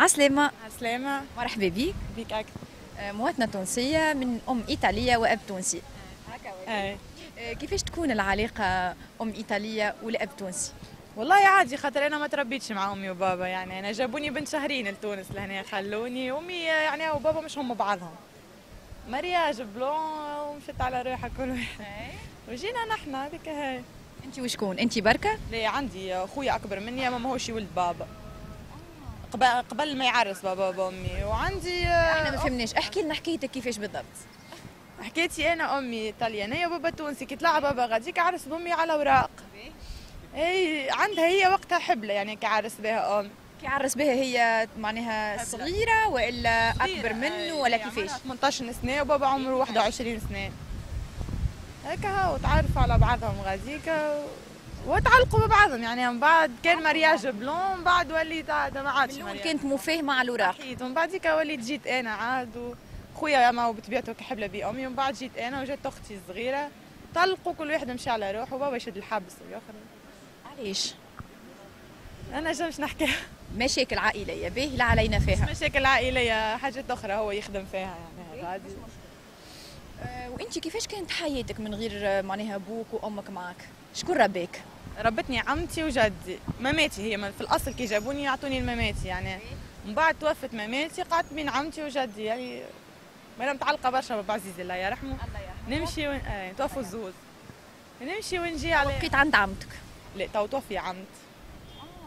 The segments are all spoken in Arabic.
عسلامة. عسلامة. مرحبا بيك. بيك أكثر. مواطنة تونسية من أم إيطالية وأب تونسي. هكا كيفاش تكون العلاقة أم إيطالية والأب تونسي؟ والله عادي، خاطر أنا ما تربيتش مع أمي وبابا، يعني أنا جابوني بنت شهرين لتونس لهنا، خلوني أمي يعني وبابا مش هم بعضهم. مرياج بلون ومشيت على روحها كل واحد. وجينا نحن هذيك هاي. أنت وشكون؟ أنت بركة؟ لا، عندي خويا أكبر مني أما ماهوش يولد بابا. قبل ما يعرس بابا وامي، وعندي احنا ما فهمناش، احكي لنا حكايتك كيفاش بالضبط. حكايتي انا امي طليانيه وبابا تونسي، كي طلع بابا غاديك عرس بامي على اوراق. اي عندها هي وقتها حبله، يعني كي عرس بها امي. كي عرس بها هي معناها صغيره ولا اكبر منه ولا كيفاش؟ 18 سنه وبابا عمره 21 سنه. هكا وتعرفوا على بعضهم غاديك وتعلقوا ببعضهم، يعني من بعد كان مرياج بلون، من بعد وليت ما عادش بلون، كانت مفاهمه على الوراق اكيد. ومن بعد وليت جيت انا عاد، وخويا ما هو بطبيعته كحبله بامي، ومن بعد جيت انا وجات اختي الصغيره، طلقوا كل واحد مشى على روحه، وبابا يشد الحبس والاخر. علاش؟ انا مش نحكيها، مشاكل عائليه به، لا علينا فيها مشاكل عائليه، حاجات اخرى هو يخدم فيها يعني عادي. وانت كيفاش كانت حياتك من غير معناها ابوك وامك معك؟ شكون رباك؟ ربتني عمتي وجدي، ماماتي هي في الاصل كي جابوني يعطوني الماماتي، يعني من بعد توفت ماماتي قعدت بين عمتي وجدي، يعني وانا متعلقه برشا بابا عزيز الله يرحمه. الله يرحمه. نمشي وين توفوا الزوز، نمشي ونجي على. بقيت عند عمتك؟ لا، تو توفي عمت.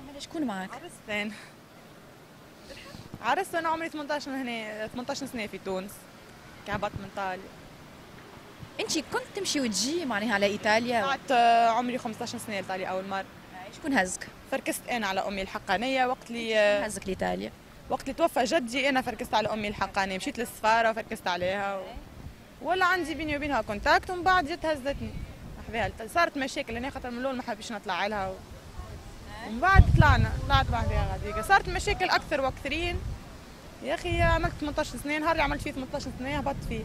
مالا شكون معاك؟ عرست انا. عرست وانا عمري 18 هنا، 18 سنه في تونس، كي هبطت من ايطاليا. انت كنت تمشي وتجي معناها على ايطاليا؟ قعدت عمري 15 سنه لايطاليا اول مره. شكون هزك؟ فركست انا على امي الحقانيه وقت اللي. شكون هزك لايطاليا؟ وقت اللي توفى جدي انا فركست على امي الحقانيه، مشيت للسفاره وفركست عليها ولا عندي بيني وبينها كونتاكت، ومن بعد جت هزتني حبيها، صارت مشاكل هنا خاطر من الاول ما حبيتش نطلع لها ومن بعد طلعت بعدها غاديكا، صارت مشاكل اكثر واكثرين. يا اخي عملت 18 سنه، نهار اللي عملت فيه 18 سنه هبطت فيه،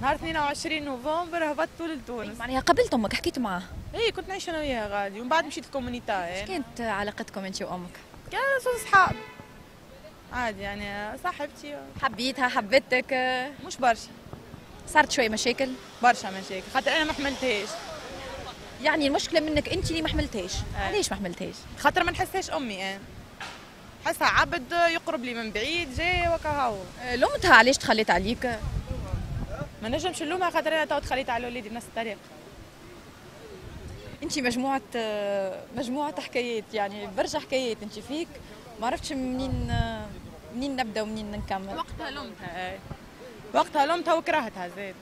نهار 22 نوفمبر هبطت لتونس. معناها قابلت امك، حكيت معاها؟ اي كنت نعيش انا وياها غادي، ومن بعد مشيت الكومونيتا. ايش كانت علاقتكم انت وامك؟ كانوا صحاب عادي، يعني صاحبتي. حبيتها حبتك؟ مش برشا، صارت شويه مشاكل. برشا مشاكل خاطر انا ما حملتهاش، يعني المشكله منك انت اللي ما حملتهاش. علاش ما حملتهاش؟ خاطر ما نحسهاش امي، انا حسها عبد يقرب لي من بعيد جاي وكهو. لومتها علاش تخليت عليك؟ ما نجمش نلومها خاطر انا تو تخليت على وليدي بنفس الطريقه. انت مجموعه حكايات، يعني برشا حكايات انت فيك، ما عرفتش منين نبدا ومنين نكمل. وقتها لومتها، وقتها لومتها وكرهتها زاد،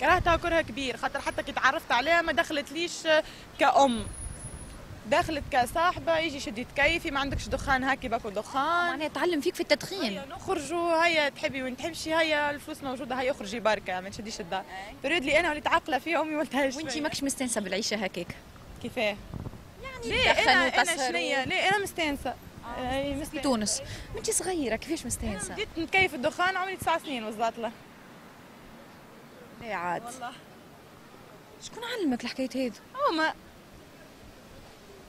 كرهتها كره كبير، خاطر حتى كي تعرفت عليها ما دخلتليش كأم، دخلت كصاحبه، يجي شديت كيفي، ما عندكش دخان هاكي باكو دخان. معناها تعلم فيك في التدخين. نخرجوا هيا تحبي وين تحبشي، هيا الفلوس موجوده، هيا اخرجي بركه ما تشديش الدار. بريود لي انا وليت عاقله فيها، امي ولتهاش. وانت ماكش مستانسه بالعيشه هكاك؟ كيفاه؟ يعني انا شنيا؟ لا انا مستانسه. في تونس وانت صغيره كيفاش مستانسه؟ بديت نتكيف الدخان عمري 9 سنين وصلت له. لا عاد والله. شكون علمك الحكايه هذي؟ هما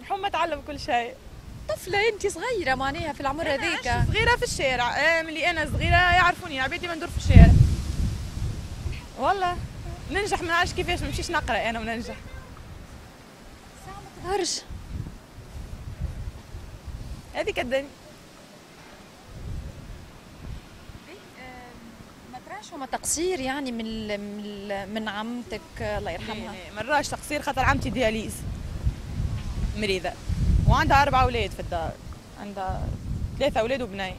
حما تعلم كل شيء. طفله انت صغيره معناها في العمر هذاك. انا صغيره في الشارع، ملي انا صغيره يعرفوني عبيتي ما ندور في الشارع. والله ننجح ما نعرفش كيفاش، ما نمشيش نقرا انا وننجح. ساعه ما تظهرش. هذيك الدنيا. ما تراش وما تقصير يعني من عمتك الله يرحمها. ما راش تقصير خاطر عمتي دياليز. مريضة وعندها 4 أولاد في الدار، عندها 3 أولاد وبنين،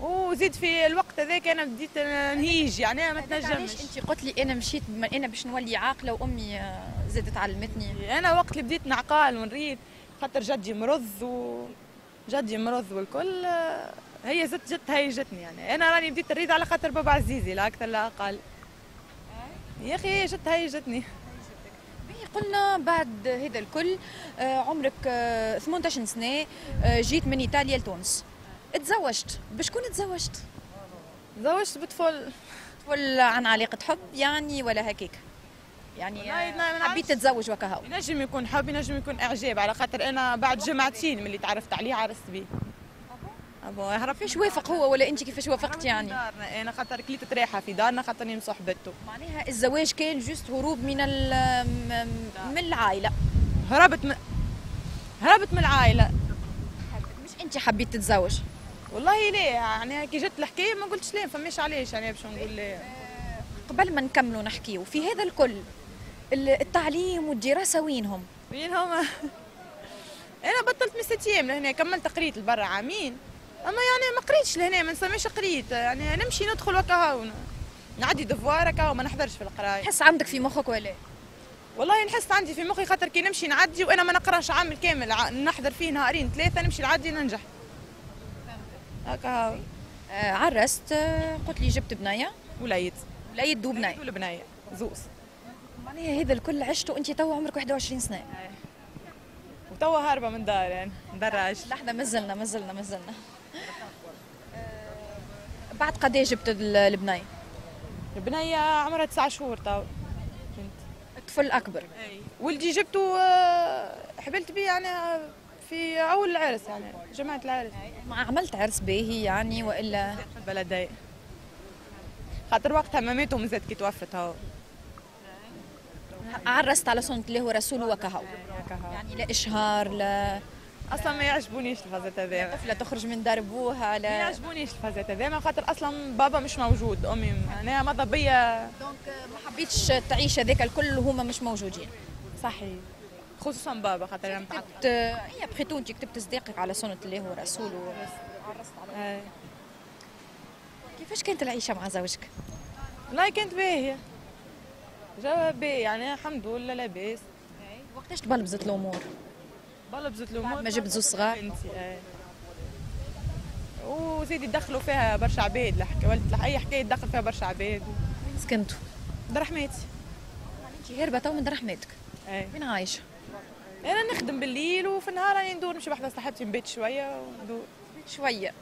وزيد في الوقت هذاك أنا بديت نهيج، يعني أنا ما تنجمش. علاش أنت قلت لي أنا مشيت أنا باش نولي عاقلة وأمي زادت علمتني؟ أنا وقت اللي بديت نعقال ونريد خاطر جدي مرض والكل، هي زدت هيجتني، يعني أنا راني بديت نريد على خاطر بابا عزيزي لا أكثر لا أقل. يا أخي هي جت هيجتني. قلنا بعد هذا الكل عمرك 18 سنة جيت من إيطاليا لتونس، تزوجت. بشكون تزوجت؟ تزوجت بطفل. عن علاقة حب يعني ولا هكاك؟ يعني حبيت تتزوج وكهو. ينجم يكون حب، ينجم يكون اعجاب، على خاطر انا بعد جمعتين من اللي تعرفت عليه عرست بيه. كيفاش وافق هو ولا انت كيفاش وافقت؟ يعني دارنا انا خاطر كليت تريحه في دارنا خاطرني مصاحبته. معناها الزواج كان جوست هروب من العائله. هربت من العائله. مش انت حبيت تتزوج؟ والله ليه يعني كي جت الحكايه ما قلتش ليه، فماش علاش يعني باش نقول ليه. قبل ما نكملوا نحكيوا في هذا الكل، التعليم والدراسه وين هم انا بطلت من 6 ايام لهنا، كملت قريت لبرا عامين، اما يعني ما قريتش لهنا، ما نسميش قريت، يعني نمشي ندخل وكا نعدي دفوار كا وما نحضرش في القرايه. تحس عندك في مخك ولا؟ والله نحس عندي في مخي، خاطر كي نمشي نعدي وانا ما نقراش عام كامل، نحضر فيه نهارين 3 نمشي نعدي ننجح. هكا عرست، قلت لي جبت بنيه وليد وبنيه زوز. معناها هذا الكل عشتو انت تو عمرك 21 سنه. وتوا هاربه من دار يعني ندرعش. لحظه مازلنا. بعد قد ايه جبت البنيه؟ البنيه عمرها 9 شهور تو. الطفل الاكبر. اي ولدي جبته حبلت بيه يعني في اول العرس، يعني جماعه العرس. ما عملت عرس باهي يعني والا؟ في البلديه خاطر وقتها مامتهم زاد كي توفت هو. عرست على سنة الله ورسوله وكهو، يعني لا اشهار لا، اصلا ما يعجبونيش الفازات هذا. الطفله تخرج من دار بوها لا، ما يعجبونيش الفازات هذا، خاطر اصلا بابا مش موجود، امي معناها ماضى بيا، دونك ما حبيتش تعيش هذاك الكل هما مش موجودين. صحيح، خصوصا بابا خاطر انا كتبت هي بخيتو انت كتبت صديقك على سنة الله ورسوله. عرست على كيفاش كانت العيشه مع زوجك؟ والله كانت باهيه، جا باهي يعني الحمد لله لاباس. وقتاش تبلبزت الامور؟ بلبزت الامور ما جبت زوج صغار وزيد يدخلوا فيها برشا عباد، اي حكايه تدخل فيها برشا عباد. وين سكنتوا؟ درحماتي. انت هاربه تو من درحماتك؟ اي. وين عايشه؟ انا نخدم بالليل وفي النهار راني ندور، نمشي وحده صاحبتي نبيت شويه وندور. شويه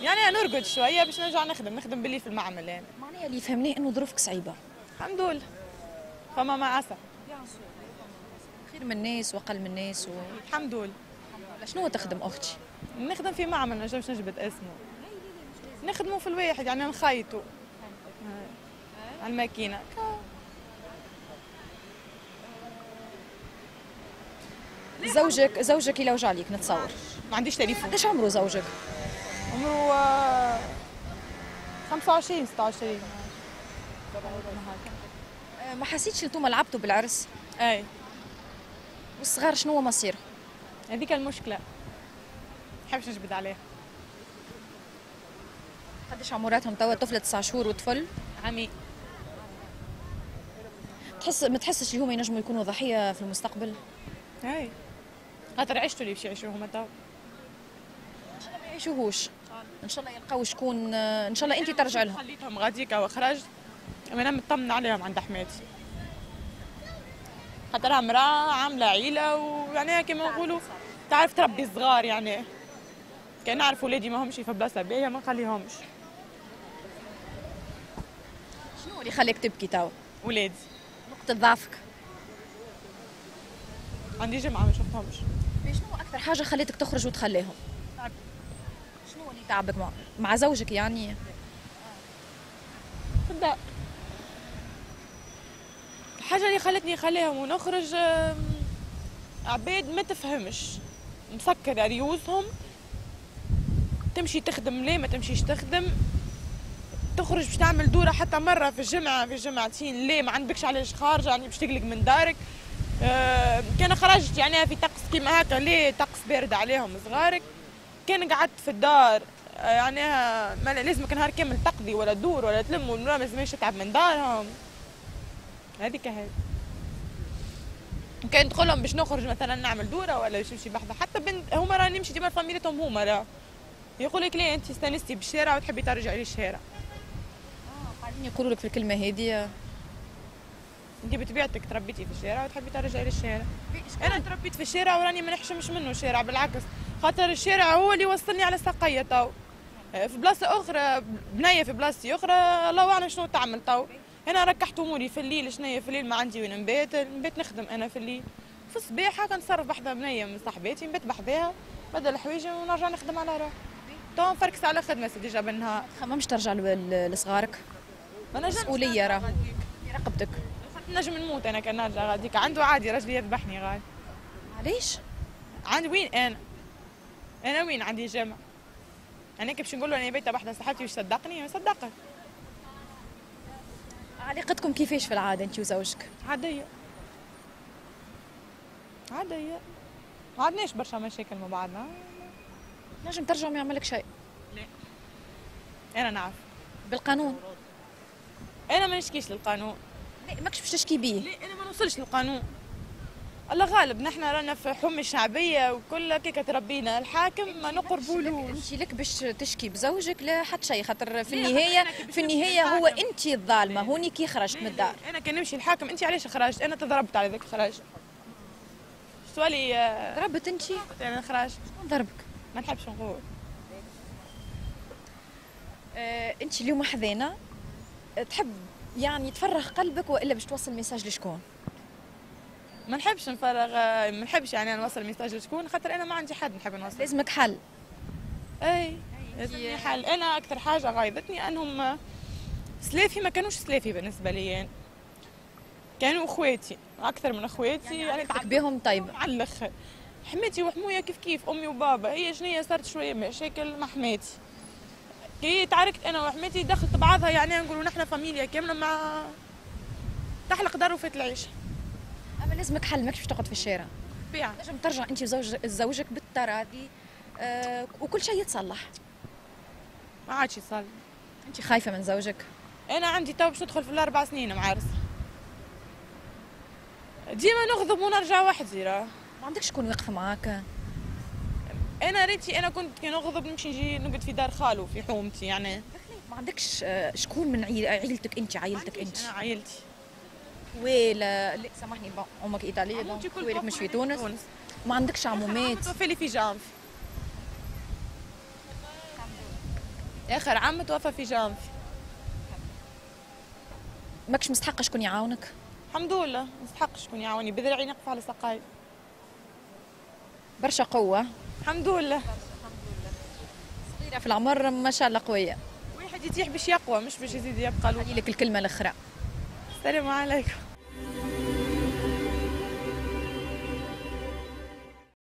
يعني نرقد شويه باش نرجع نخدم باللي في المعمل يعني. معناها اللي فهمناه انه ظروفك صعيبه. الحمد لله. فما ما عسى. خير من الناس واقل من الناس الحمد لله. شنو تخدم اختي؟ نخدم في معمل ما نجمش نجبد اسمه. نخدمه في الواحد يعني نخيطوا. على الماكينه. زوجك يلوج عليك نتصور. ما عنديش تليفون. قداش عمره زوجك؟ عمره 25 26. ما حسيتش انتوما لعبتوا بالعرس؟ اي. والصغار شنو هو مصيره؟ هذيك المشكله، ما نحبش نجبد عليها. قداش عمراتهم توا؟ طفله 9 شهور وطفل عامين. ما تحسش اللي هما ينجموا يكونوا ضحيه في المستقبل؟ اي، خاطر عشتوا اللي باش يعيشوه هما توا. ان شاء الله ما يعيشوهوش، ان شاء الله يلقاو شكون، ان شاء الله انت ترجع لهم. خليتهم غاديك وخرجت، اما انا مطمنه عليهم عند حماتي، خاطرها امراه عامله عيله، ويعني كما نقولوا تعرف تربي صغار، يعني كان نعرف ولادي ما همش في بلاصه باهيه ما نخليهمش. شنو اللي خلاك تبكي توا؟ ولادي. نقطه ضعفك؟ عندي جمعه ما شفتهمش. شنو اكثر حاجه خليتك تخرج وتخليهم؟ تعب. شنو اللي تعبك مع زوجك يعني؟ تبدا الحاجه اللي خلتني نخليهم ونخرج عباد ما تفهمش، مسكر عريوزهم، تمشي تخدم ليه ما تمشيش تخدم، تخرج باش تعمل دوره حتى مره في الجمعه في الجمعتين ليه، ما عندكش علاش خارجه يعني باش تقلق من دارك. كان خرجت يعني في طقس كيما هكا ليه، طقس بارد عليهم صغارك. كان قعدت في الدار يعني ما لازمك نهار كامل تقضي ولا تدور ولا تلم، والمرأة ما لازمهاش تتعب من دارهم. هذيك هذه كان تقولهم باش نخرج مثلا نعمل دوره ولا باش نمشي بحذا، حتى بنت هما راه نمشي ديما لفاميلتهم هما راه يقول لك ليه انت استانستي بالشارع وتحبي ترجعي للشارع. قاعدين يقولوا لك في الكلمه هذه انت بطبيعتك تربيتي في الشارع وتحبي ترجعي للشارع. انا تربيت في الشارع وراني ما نحشمش منه الشارع، بالعكس خاطر الشارع هو اللي وصلني على ساقيه تو. في بلاصه اخرى بنيه في بلاصه اخرى الله اعلم شنو تعمل تو. انا ركحت اموري في الليل. شنيا في الليل ما عندي وين نبات، نبات نخدم انا في الليل، في الصباح هاكا نصرف بحذا بنيه من صاحباتي نبات بحذاها بدل حوايجي ونرجع نخدم على روحي. تو نفركس على خدمه سيدي جا بالنهار. خممش ترجع لصغارك؟ مسؤوليه راه رقبتك. نجم نموت انا كان نرجع غاديك، عنده عادي راجلي يذبحني غادي. علاش؟ عند وين انا وين عندي جامع؟ انا كي باش نقول له انا بيتها بحذا صاحبتي واش صدقني؟ ما صدقك. علاقتكم كيفاش في العاده انت وزوجك؟ عاديه عاديه، ما عندناش برشا مشاكل مع بعضنا. نجم ترجع ما يعملك شيء؟ لا انا نعرف بالقانون. انا ما نشكيش للقانون. لا ماكش باش تشكي بيه. لا انا ما نوصلش للقانون، الله غالب. نحن رانا في حمى شعبيه وكل كيكه تربينا الحاكم ما نقربولوش. انت لك باش تشكي بزوجك لا حتى شيء، خاطر في النهايه في النهايه هو انت الظالمه. هوني كي خرجت من الدار انا كان نمشي الحاكم. انت علاش خرجت؟ انا تضربت على ذاك الخراج. سوالي ضربت انت؟ انا خرجت. شكون ضربك؟ ما نحبش نقول. انت اليوم حذينا تحب يعني تفرغ قلبك والا باش توصل ميساج لشكون؟ ما نحبش نفرغ، ما نحبش يعني نوصل ميساج لشكون، خاطر انا ما عندي حد نحب نوصل. لازمك حل. اي لازمني حل. انا اكثر حاجه غايضتني انهم سلافي ما كانوش سلافي بالنسبه لي يعني. كانوا اخواتي اكثر من اخواتي يعني تعلقت بهم. طيب على الاخر حماتي وحمويا كيف كيف، امي وبابا. هي شنيا صارت شويه مشاكل مع حماتي، كي تعاركت انا وحماتي دخلت بعضها يعني نقولوا نحن فاميليا كامله مع تحلق دار وفات العيشه. اما لازمك حل، ماكش باش تقعد في الشارع. طبيعه لازم ترجع انت زوجك بالتراضي وكل شيء يتصلح. ما عادش يصلح. انت خايفه من زوجك؟ انا عندي تو باش ندخل في الاربع سنين معارس، ديما نغضب ونرجع وحدي. راه ما عندكش شكون واقف معاك. انا ريتي انا كنت كي نغضب نمشي نجي نقعد في دار خالو في حومتي يعني. ما عندكش شكون من عيلتك انت؟ عائلتك انت؟ انا عائلتي ولا لا سامحني بون، امك ايطاليه دونك ويلك مش في تونس. ما عندكش عمومات؟ توفى لي في جانفي، اخر عم توفى في جانفي. ماكش مستحق شكون يعاونك؟ الحمد لله مستحق شكون يعاوني، بذراعي نقف على ساقاي. برشا قوه الحمد لله. صغيره في العمر ما شاء الله قويه. واحد يتيح باش يقوى مش باش يزيد يبقى له. لك الكلمه الاخرى. السلام عليكم.